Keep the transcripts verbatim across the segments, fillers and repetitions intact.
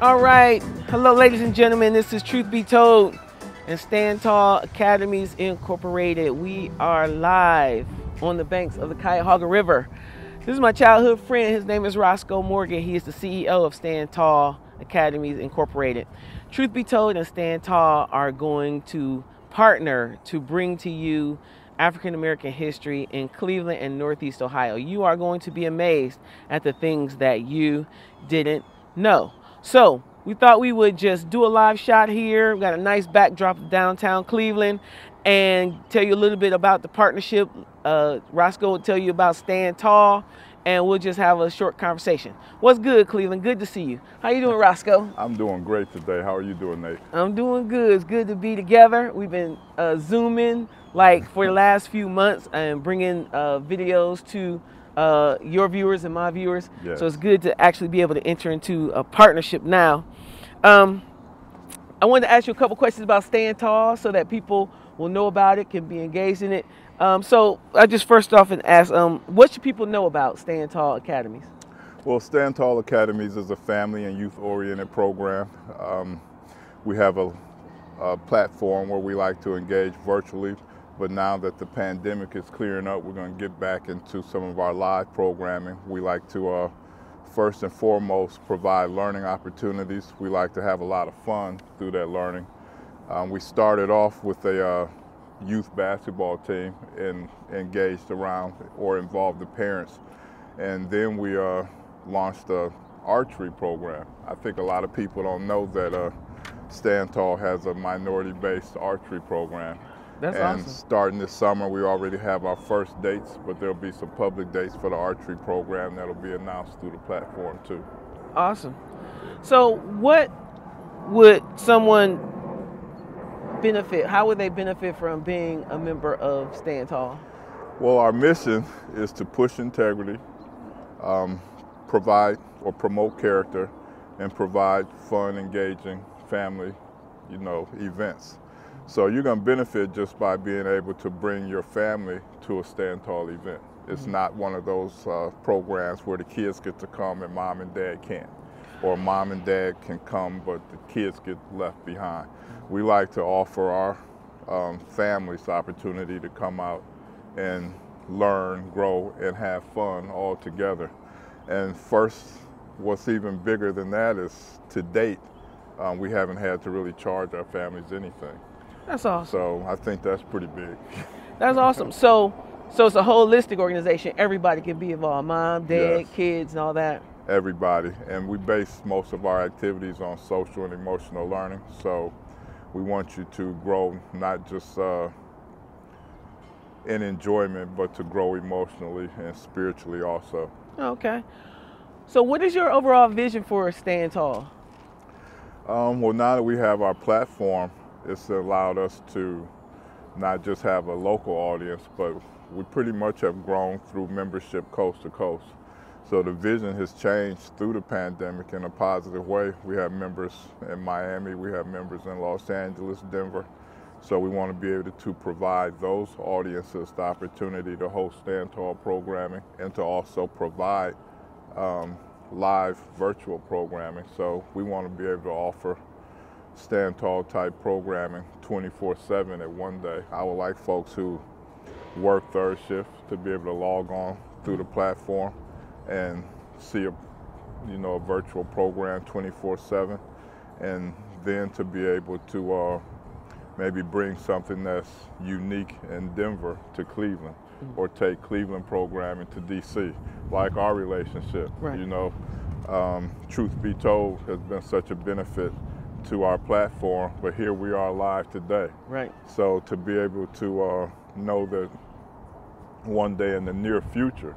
All right, hello ladies and gentlemen, this is Truth Be Told and Stand Tall Academies Incorporated. We are live on the banks of the Cuyahoga River. This is my childhood friend. His name is Roscoe Morgan. He is the C E O of Stand Tall Academies Incorporated. Truth Be Told and Stand Tall are going to partner to bring to you African American history in Cleveland and Northeast Ohio. You are going to be amazed at the things that you didn't know. So we thought we would just do a live shot here. We've got a nice backdrop of downtown Cleveland and tell you a little bit about the partnership. Uh, Roscoe will tell you about Stand Tall, and we'll just have a short conversation. What's good, Cleveland? Good to see you. How you doing, Roscoe? I'm doing great today. How are you doing, Nate? I'm doing good. It's good to be together. We've been uh, Zooming like for the last few months and bringing uh, videos to uh, your viewers and my viewers. Yes. So it's good to actually be able to enter into a partnership now. Um, I wanted to ask you a couple questions about Stand Tall so that people will know about it, can be engaged in it. Um, so I just first off and ask, um, what should people know about Stand Tall Academies? Well, Stand Tall Academies is a family and youth-oriented program. Um, we have a, a platform where we like to engage virtually, but now that the pandemic is clearing up, we're going to get back into some of our live programming. We like to uh, first and foremost provide learning opportunities. We like to have a lot of fun through that learning. Um, we started off with a uh, youth basketball team and engaged around or involved the parents, and then we uh, launched a archery program. I think a lot of people don't know that uh, Stand Tall has a minority-based archery program. That's and awesome. Starting this summer, we already have our first dates, but there'll be some public dates for the archery program that'll be announced through the platform too. Awesome. So what would someone benefit, how would they benefit from being a member of Stand Tall? Well, our mission is to push integrity, um, provide or promote character, and provide fun, engaging family, you know, events. So you're going to benefit just by being able to bring your family to a Stand Tall event. It's mm-hmm. not one of those uh, programs where the kids get to come and mom and dad can't, or mom and dad can come but the kids get left behind. We like to offer our um, families the opportunity to come out and learn, grow, and have fun all together. And first, what's even bigger than that is, to date, um, we haven't had to really charge our families anything. That's awesome. So I think that's pretty big. That's awesome. So, so it's a holistic organization. Everybody can be involved, mom, dad, yes. kids, and all that. Everybody. And we base most of our activities on social and emotional learning. So we want you to grow not just uh, in enjoyment, but to grow emotionally and spiritually also. Okay. So what is your overall vision for Stand Tall? Um, well, now that we have our platform, it's allowed us to not just have a local audience, but we pretty much have grown through membership coast to coast. So the vision has changed through the pandemic in a positive way. We have members in Miami, we have members in Los Angeles, Denver. So we want to be able to provide those audiences the opportunity to host Stand Tall programming and to also provide um, live virtual programming. So we want to be able to offer Stand Tall type programming twenty-four seven at one day. I would like folks who work third shift to be able to log on through the platform and see a, you know, a virtual program twenty-four seven, and then to be able to uh, maybe bring something that's unique in Denver to Cleveland, mm-hmm. or take Cleveland programming to D C, like our relationship. Right. You know, um, Truth Be Told has been such a benefit to our platform, but here we are live today. Right. So to be able to uh, know that one day in the near future,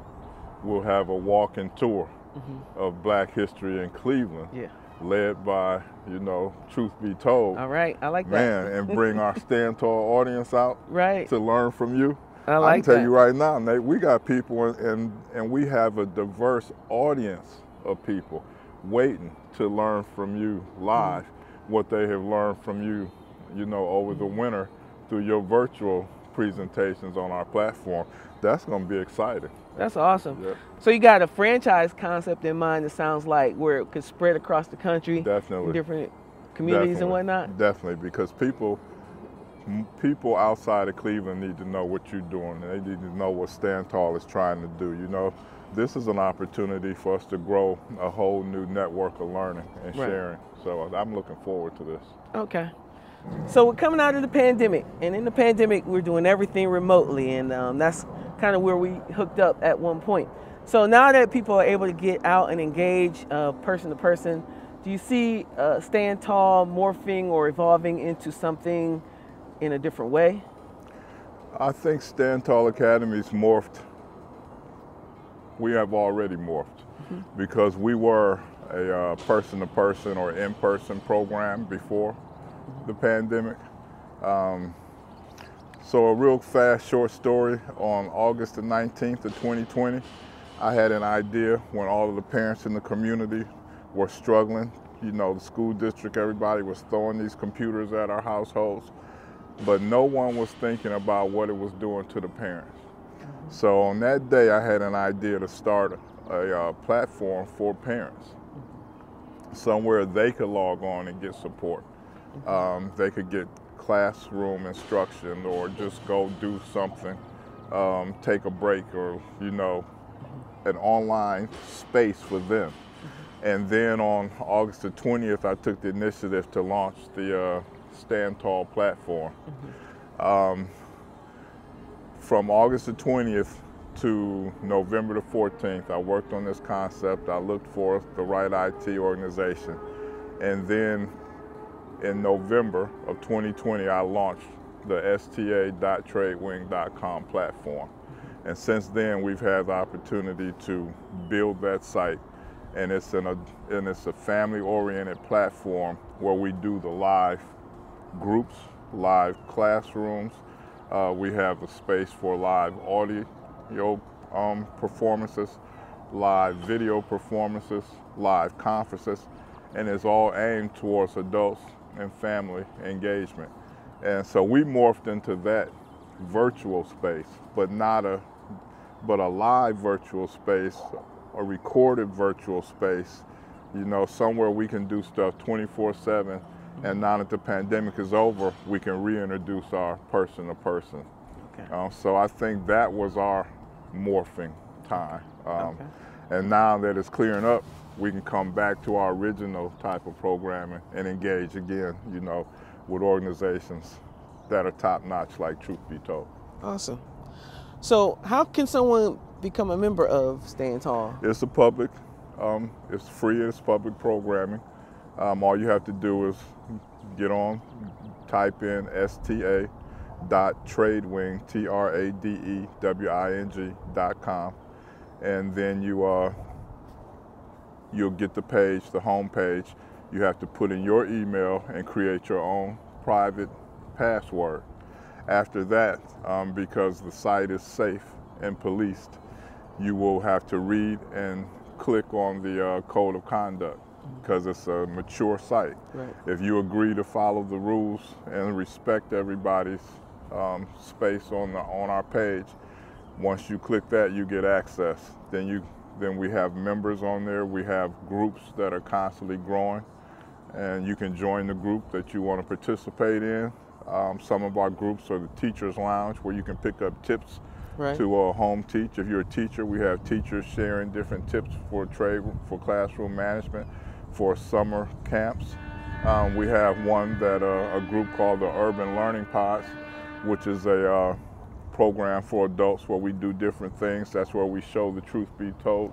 we'll have a walking tour mm-hmm. of Black history in Cleveland, yeah. led by, you know, Truth Be Told. All right, I like that. Man, and bring our Stand Tall audience out right. to learn from you. I like I can tell that. You right now, Nate, we got people, and and we have a diverse audience of people waiting to learn from you live mm-hmm. what they have learned from you, you know, over the winter through your virtual presentations on our platform. That's going to be exciting. That's awesome. Yeah. So you got a franchise concept in mind that sounds like where it could spread across the country, definitely different communities definitely. and whatnot. Definitely, because people people outside of Cleveland need to know what you're doing, and they need to know what Stand Tall is trying to do. You know, this is an opportunity for us to grow a whole new network of learning and right. sharing. So I'm looking forward to this. Okay. So we're coming out of the pandemic, and in the pandemic we're doing everything remotely, and um, that's kind of where we hooked up at one point. So now that people are able to get out and engage uh, person to person, do you see uh, Stand Tall morphing or evolving into something in a different way? I think Stand Tall Academies morphed. We have already morphed mm-hmm. because we were a uh, person-to-person or in-person program before the pandemic. Um, so a real fast, short story, on August the nineteenth of twenty twenty, I had an idea when all of the parents in the community were struggling. You know, the school district, everybody was throwing these computers at our households, but no one was thinking about what it was doing to the parents. So on that day, I had an idea to start a uh, platform for parents, somewhere they could log on and get support. Um, they could get classroom instruction or just go do something, um, take a break, or, you know, an online space for them. And then on August the twentieth, I took the initiative to launch the uh, Stand Tall platform. Um, from August the twentieth to November the fourteenth, I worked on this concept. I looked for the right I T organization, and then in November of twenty twenty, I launched the S T A dot tradewing dot com platform. And since then, we've had the opportunity to build that site. And it's, in a, and it's a family-oriented platform where we do the live groups, live classrooms. Uh, we have a space for live audio um, performances, live video performances, live conferences, and it's all aimed towards adults and family engagement. And so we morphed into that virtual space, but not a but a live virtual space, a recorded virtual space, you know, somewhere we can do stuff twenty-four seven, and now that the pandemic is over, we can reintroduce our person to person. Okay. Um, so I think that was our morphing time. Um, okay. And now that it's clearing up, we can come back to our original type of programming and engage again, you know, with organizations that are top-notch like Truth Be Told. Awesome. So how can someone become a member of Stand Tall? It's a public, um, it's free, it's public programming. Um, all you have to do is get on, type in S T A dot tradewing, T R A D E W I N G dot com, and then you uh, you'll get the page, the home page. You have to put in your email and create your own private password. After that, um, because the site is safe and policed, you will have to read and click on the uh, code of conduct, because it's a mature site. Right. If you agree to follow the rules and respect everybody's um, space on the on our page, once you click that, you get access. Then you Then we have members on there. We have groups that are constantly growing, and you can join the group that you want to participate in. Um, some of our groups are the Teachers Lounge, where you can pick up tips right. to uh, home teach. If you're a teacher, we have teachers sharing different tips for trade, for classroom management, for summer camps. Um, we have one that uh, a group called the Urban Learning Pods, which is a uh, program for adults where we do different things. That's where we show the Truth Be Told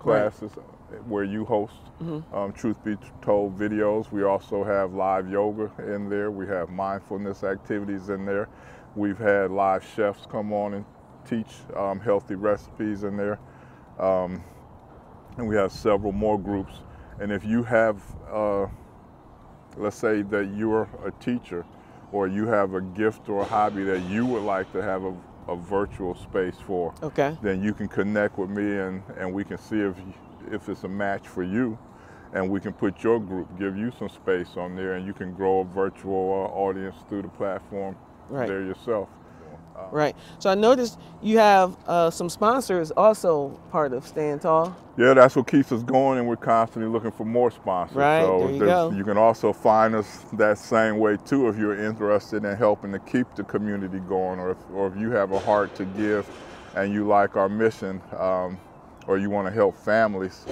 classes, right. where you host mm-hmm. um, Truth Be Told videos. We also have live yoga in there. We have mindfulness activities in there. We've had live chefs come on and teach um, healthy recipes in there. Um, and we have several more groups. And if you have, uh, let's say that you're a teacher, or you have a gift or a hobby that you would like to have a, a virtual space for, okay. then you can connect with me, and, and we can see if, if it's a match for you, and we can put your group, give you some space on there, and you can grow a virtual uh, audience through the platform right. there yourself. Oh. Right. So I noticed you have uh, some sponsors also part of Stand Tall. Yeah, that's what keeps us going, and we're constantly looking for more sponsors. Right, so there you go. You can also find us that same way too if you're interested in helping to keep the community going, or if, or if you have a heart to give and you like our mission, um, or you want to help families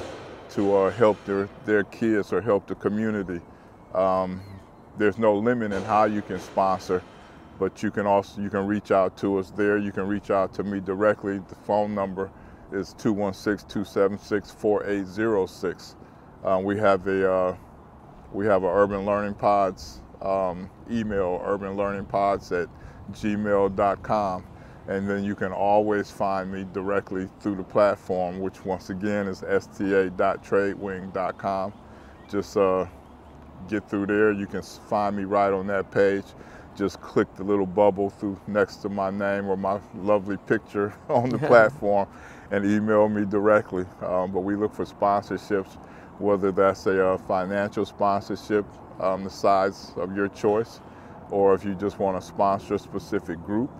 to uh, help their, their kids or help the community. Um, there's no limit in how you can sponsor, but you can also you can reach out to us there. You can reach out to me directly. The phone number is two one six, two seven six, four eight zero six. Um, we have a uh, we have a Urban Learning Pods um, email, urban learning pods at gmail dot com, and then you can always find me directly through the platform, which once again is S T A dot trade wing dot com. Just uh, get through there. You can find me right on that page. Just click the little bubble through next to my name or my lovely picture on the platform and email me directly. Um, but we look for sponsorships, whether that's a uh, financial sponsorship, um, the size of your choice, or if you just want to sponsor a specific group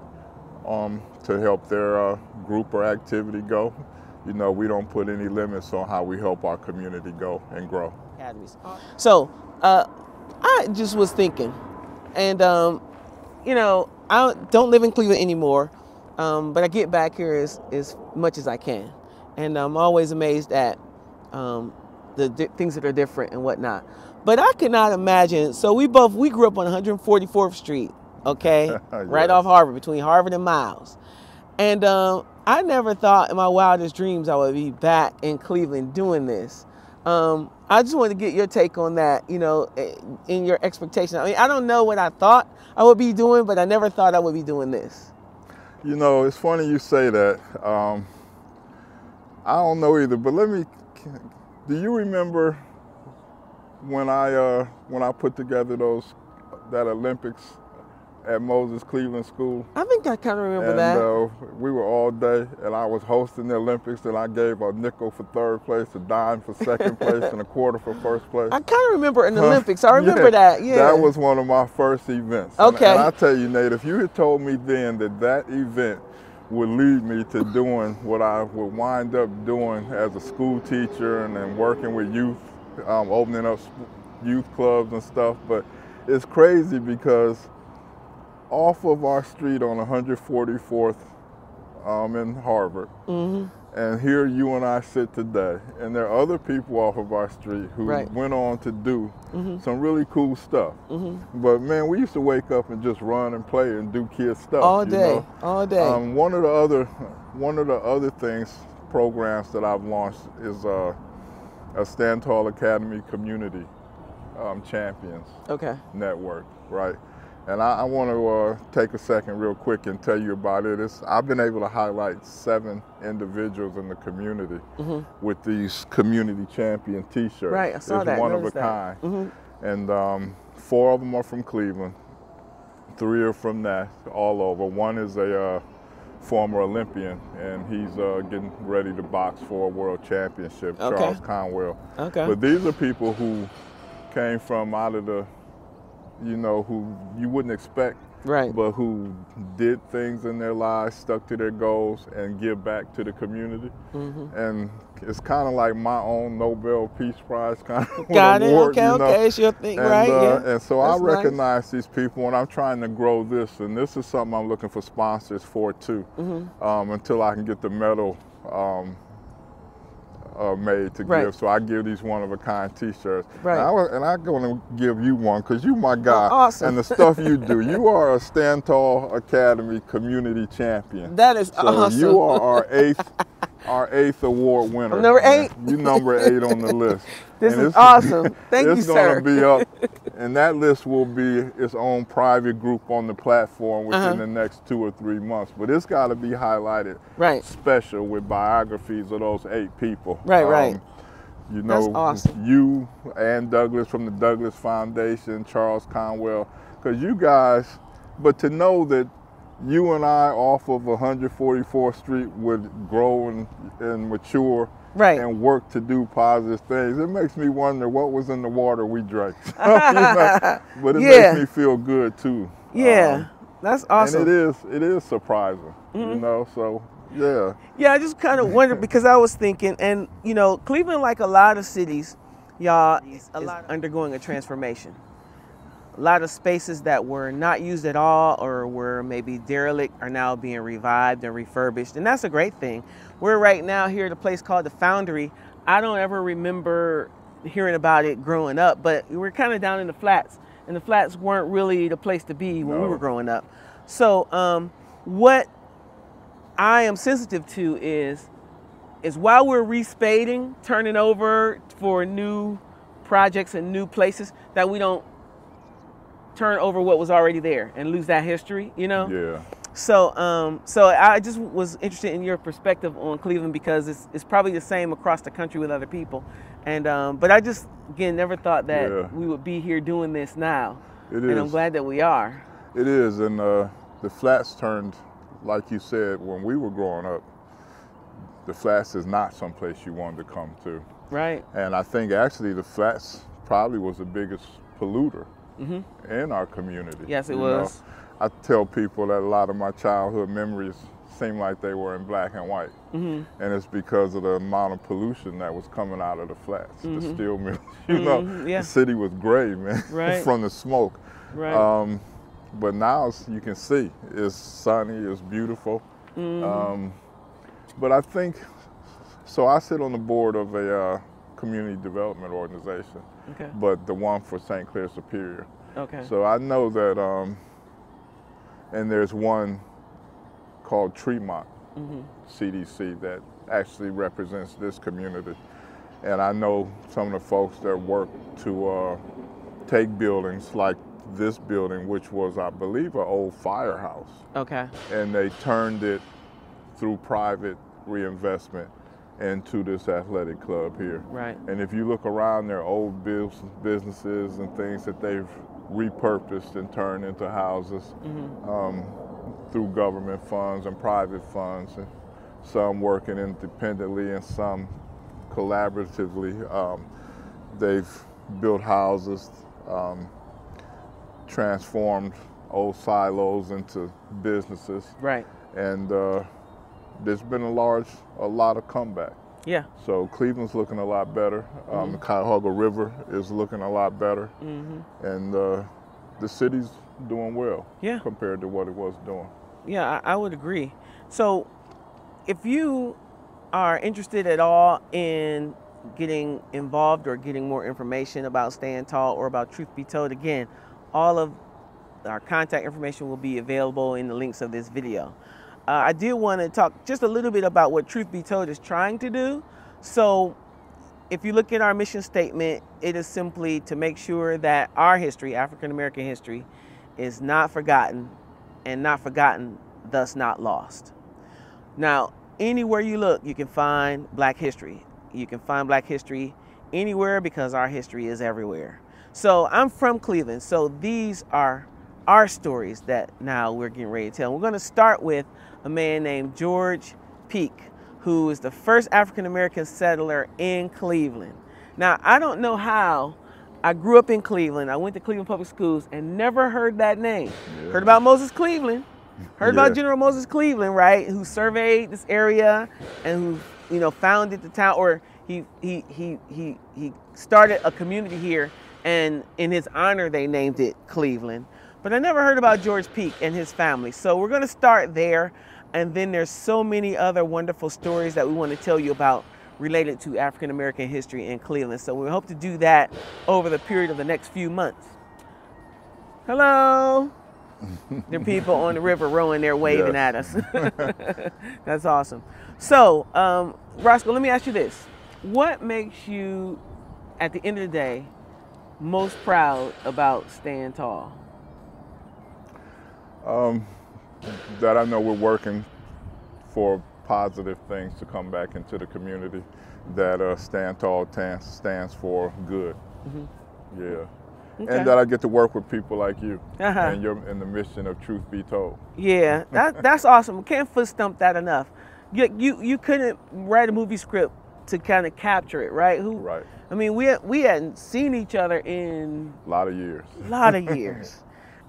um, to help their uh, group or activity go. You know, we don't put any limits on how we help our community go and grow. So uh, I just was thinking, and um, you know, I don't live in Cleveland anymore, um, but I get back here as, as much as I can. And I'm always amazed at um, the di things that are different and whatnot. But I could not imagine, so we both, we grew up on one forty-fourth street, okay? Yes. Right off Harvard, between Harvard and Miles. And um, I never thought in my wildest dreams I would be back in Cleveland doing this. Um, I just wanted to get your take on that, you know, in your expectation. I mean, I don't know what I thought I would be doing, but I never thought I would be doing this. You know, it's funny you say that. Um, I don't know either, but let me, do you remember when I, uh, when I put together those, that Olympics at Moses Cleveland School? I think I kind of remember and, that. Uh, we were all day, and I was hosting the Olympics, and I gave a nickel for third place, a dime for second place, and a quarter for first place. I kind of remember an Olympics. I remember yeah, that, yeah. That was one of my first events. Okay. And, and I tell you, Nate, if you had told me then that that event would lead me to doing what I would wind up doing as a school teacher and then working with youth, um, opening up youth clubs and stuff, but it's crazy because off of our street on one forty-fourth um, in Harvard. Mm-hmm. And here you and I sit today. And there are other people off of our street who right. went on to do mm-hmm. some really cool stuff. Mm-hmm. But man, we used to wake up and just run and play and do kids stuff. All day, you know? all day. Um, one of the other, one of the other things, programs that I've launched is uh, a Stand Tall Academy Community um, Champions okay. Network, right? And I, I want to uh, take a second real quick and tell you about it. It's, I've been able to highlight seven individuals in the community mm-hmm. with these community champion T-shirts. Right, I saw it's that. It's one of a that. kind. Mm-hmm. And um, four of them are from Cleveland. Three are from that, all over. One is a uh, former Olympian, and he's uh, getting ready to box for a world championship, okay. Charles Conwell. Okay. But these are people who came from out of the, you know, who you wouldn't expect, right? But who did things in their lives, stuck to their goals, and give back to the community. Mm-hmm. And it's kind of like my own Nobel Peace Prize kind of Got award. Got it, okay, you know? okay, it's your thing, and, right? Uh, yeah. And so That's I recognize nice. these people, and I'm trying to grow this, and this is something I'm looking for sponsors for too, mm-hmm. um, until I can get the medal um, Uh, made to right. give, so I give these one-of-a-kind T-shirts. Right. And I'm going to give you one because you my guy. Oh, awesome. And the stuff you do. You are a Stand Tall Academy Community Champion. That is so awesome. You are our eighth, our eighth award winner. I'm number eight. You number eight on the list. This and is awesome. Thank you, sir. It's going to be up, and that list will be its own private group on the platform within uh-huh. the next two or three months. But it's got to be highlighted right. special with biographies of those eight people. Right, um, right. You know, That's awesome. you and Douglas from the Douglas Foundation, Charles Conwell, because you guys, but to know that you and I off of one forty-fourth street would grow and, and mature Right. and work to do positive things. It makes me wonder what was in the water we drank. you know? But it yeah. makes me feel good too. Yeah. Um, That's awesome. And it is, it is surprising, mm-hmm. you know, so yeah. Yeah, I just kind of wondered because I was thinking, and you know, Cleveland, like a lot of cities, y'all, is undergoing a transformation. A lot of spaces that were not used at all or were maybe derelict are now being revived and refurbished, and that's a great thing. We're right now here at a place called the Foundry. I don't ever remember hearing about it growing up, but we were kind of down in the flats, and the flats weren't really the place to be when no. we were growing up. So um, what I am sensitive to is, is while we're respading, turning over for new projects and new places, that we don't turn over what was already there and lose that history, you know? Yeah. So um, so I just was interested in your perspective on Cleveland, because it's, it's probably the same across the country with other people. And um, but I just, again, never thought that yeah. we would be here doing this now. It is. And I'm glad that we are. It is, and uh, the flats turned, like you said, when we were growing up, the flats is not someplace you wanted to come to. Right. And I think actually the flats probably was the biggest polluter mm-hmm. in our community. Yes, it you was. Know? I tell people that a lot of my childhood memories seem like they were in black and white. Mm-hmm. And it's because of the amount of pollution that was coming out of the flats, mm-hmm. the steel mills. You mm-hmm. know, yeah. the city was gray, man, right. from the smoke. Right. Um, but now you can see it's sunny, it's beautiful. Mm-hmm. Um, but I think, so I sit on the board of a uh, community development organization, okay. but the one for Saint Clair-Superior. Okay. So I know that, um, and there's one called Tremont mm-hmm. C D C that actually represents this community. And I know some of the folks that work to uh, take buildings like this building, which was, I believe, an old firehouse. Okay. And they turned it through private reinvestment into this athletic club here. Right. And if you look around, there are old businesses and things that they've repurposed and turned into houses mm-hmm. um, through government funds and private funds, and some working independently and some collaboratively. Um, they've built houses, um, transformed old silos into businesses. Right. And uh, there's been a large, a lot of comeback. Yeah. So Cleveland's looking a lot better. Um, mm-hmm. The Cuyahoga River is looking a lot better. Mm-hmm. And uh, the city's doing well yeah. compared to what it was doing. Yeah, I, I would agree. So if you are interested at all in getting involved or getting more information about Stand Tall or about Truth Be Told, again, all of our contact information will be available in the links of this video. Uh, I did want to talk just a little bit about what Truth Be Told is trying to do. So if you look at our mission statement, it is simply to make sure that our history, African-American history, is not forgotten, and not forgotten, thus not lost. Now, anywhere you look, you can find black history. You can find black history anywhere because our history is everywhere. So I'm from Cleveland, so these are our stories that now we're getting ready to tell. We're going to start with a man named George Peake, who is the first African-American settler in Cleveland. Now, I don't know how I grew up in Cleveland. I went to Cleveland Public Schools and never heard that name. Yeah. Heard about Moses Cleveland, heard yeah. about General Moses Cleveland, right, who surveyed this area and who, you know, founded the town, or he, he, he, he, he started a community here, and in his honor, they named it Cleveland. But I never heard about George Peake and his family. So we're going to start there. And then there's so many other wonderful stories that we want to tell you about related to African-American history in Cleveland. So we hope to do that over the period of the next few months. Hello. There are people on the river rowing there waving yes. at us. That's awesome. So, um, Roscoe, let me ask you this. What makes you, at the end of the day, most proud about Stand Tall? Um, that I know we're working for positive things to come back into the community, that uh, Stand Tall stands for good. Mm-hmm. Yeah. Okay. And that I get to work with people like you uh-huh. and you're in the mission of Truth Be Told. Yeah, that, that's awesome. Can't foot stump that enough. You, you, you couldn't write a movie script to kind of capture it, right? Who, right. I mean, we, we hadn't seen each other in... A lot of years. A lot of years.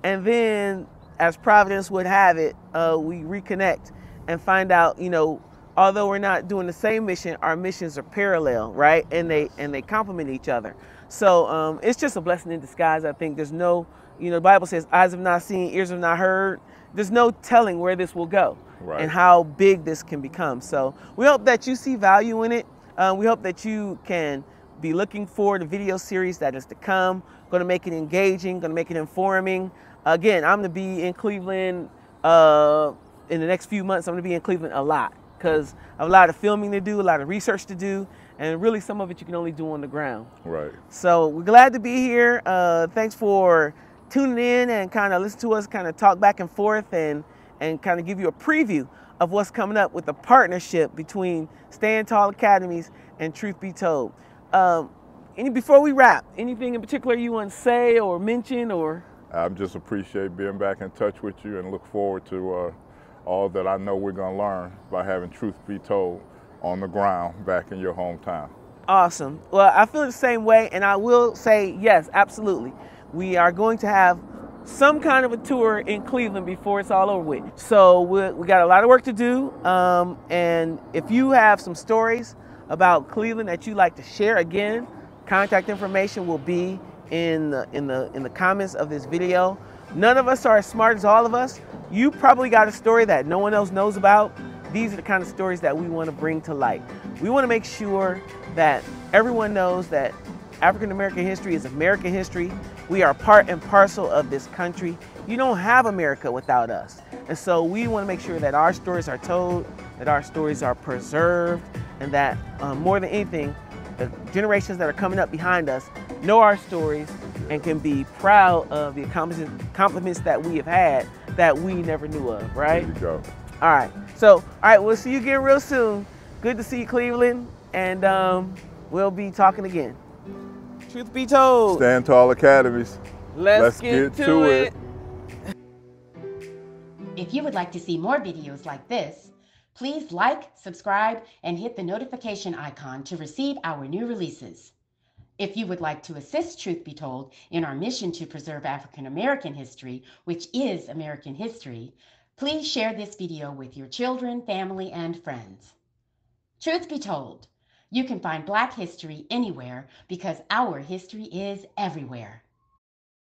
And then... as Providence would have it, uh, we reconnect and find out, you know, although we're not doing the same mission, our missions are parallel, right? And they and they complement each other. So um, it's just a blessing in disguise, I think. There's no, you know, the Bible says, eyes have not seen, ears have not heard. There's no telling where this will go, right, and how big this can become. So we hope that you see value in it. Uh, we hope that you can be looking forward to video series that is to come. Going to make it engaging, going to make it informing. Again, I'm going to be in Cleveland uh, in the next few months. I'm going to be in Cleveland a lot because I have a lot of filming to do, a lot of research to do, and really some of it you can only do on the ground. Right. So we're glad to be here. Uh, thanks for tuning in and kind of listen to us kind of talk back and forth and, and kind of give you a preview of what's coming up with the partnership between Stand Tall Academies and Truth Be Told. Um, any, before we wrap, anything in particular you want to say or mention? Or I just appreciate being back in touch with you and look forward to uh, all that I know we're going to learn by having Truth Be Told on the ground back in your hometown. Awesome. Well, I feel the same way, and I will say yes, absolutely. We are going to have some kind of a tour in Cleveland before it's all over with. So we, we got a lot of work to do, um, and if you have some stories about Cleveland that you'd like to share, again, contact information will be in the, in the, in the comments of this video. None of us are as smart as all of us. You probably got a story that no one else knows about. These are the kind of stories that we want to bring to light. We want to make sure that everyone knows that African-American history is American history. We are part and parcel of this country. You don't have America without us. And so we want to make sure that our stories are told, that our stories are preserved, and that um, more than anything, the generations that are coming up behind us know our stories and can be proud of the accomplishments that we have had that we never knew of, right? There you go. All right, so, all right, we'll see you again real soon. Good to see you, Cleveland, and um, we'll be talking again. Truth be told. Stand Tall Academies. Let's, Let's get, get to it. it. If you would like to see more videos like this, please like, subscribe, and hit the notification icon to receive our new releases. If you would like to assist Truth Be Told in our mission to preserve African American history, which is American history, please share this video with your children, family, and friends. Truth be told, you can find Black history anywhere because our history is everywhere.